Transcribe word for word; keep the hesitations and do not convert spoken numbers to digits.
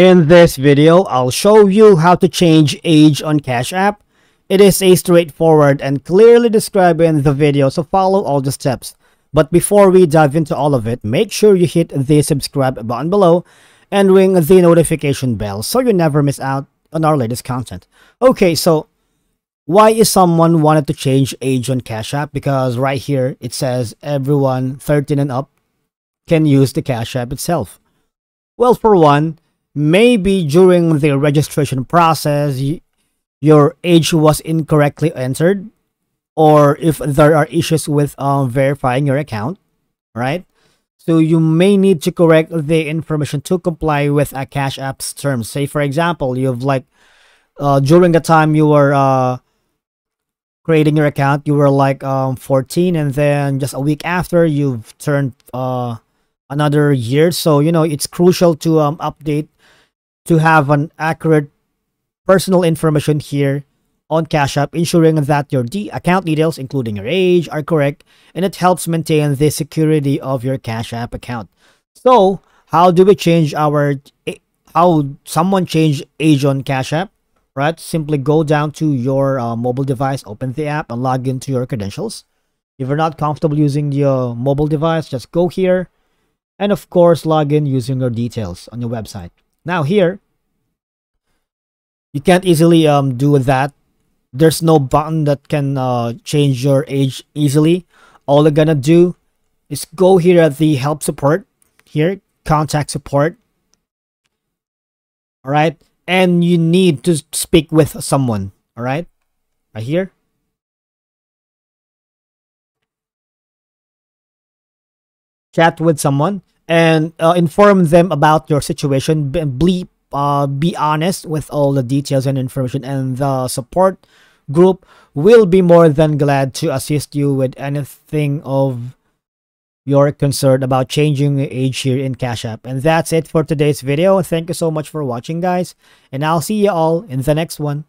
In this video, I'll show you how to change age on Cash App. It is a straightforward and clearly described in the video, so follow all the steps. But before we dive into all of it, make sure you hit the subscribe button below and ring the notification bell so you never miss out on our latest content. Okay, so why is someone wanted to change age on Cash App? Because right here, it says everyone thirteen and up can use the Cash App itself. Well, for one, maybe during the registration process, your age was incorrectly entered, or if there are issues with uh, verifying your account, right? So you may need to correct the information to comply with a Cash App's terms. Say, for example, you've like, uh, during the time you were uh, creating your account, you were like um, fourteen, and then just a week after, you've turned uh, another year. So, you know, it's crucial to um, update to have an accurate personal information here on Cash App, ensuring that your de account details, including your age, are correct, and it helps maintain the security of your Cash App account. So, how do we change our how someone change age on Cash App? Right? Simply go down to your uh, mobile device, open the app, and log into your credentials. If you're not comfortable using your mobile device, just go here, and of course, log in using your details on your website. Now here, you can't easily um, do that. There's no button that can uh, change your age easily. All you're gonna do is go here at the help support, here, contact support. All right, and you need to speak with someone. All right, right here. Chat with someone and uh, inform them about your situation. Bleep. Uh, be honest with all the details and information, and the support group will be more than glad to assist you with anything of your concern about changing age here in Cash App. And that's it for today's video. Thank you so much for watching, guys, and I'll see you all in the next one.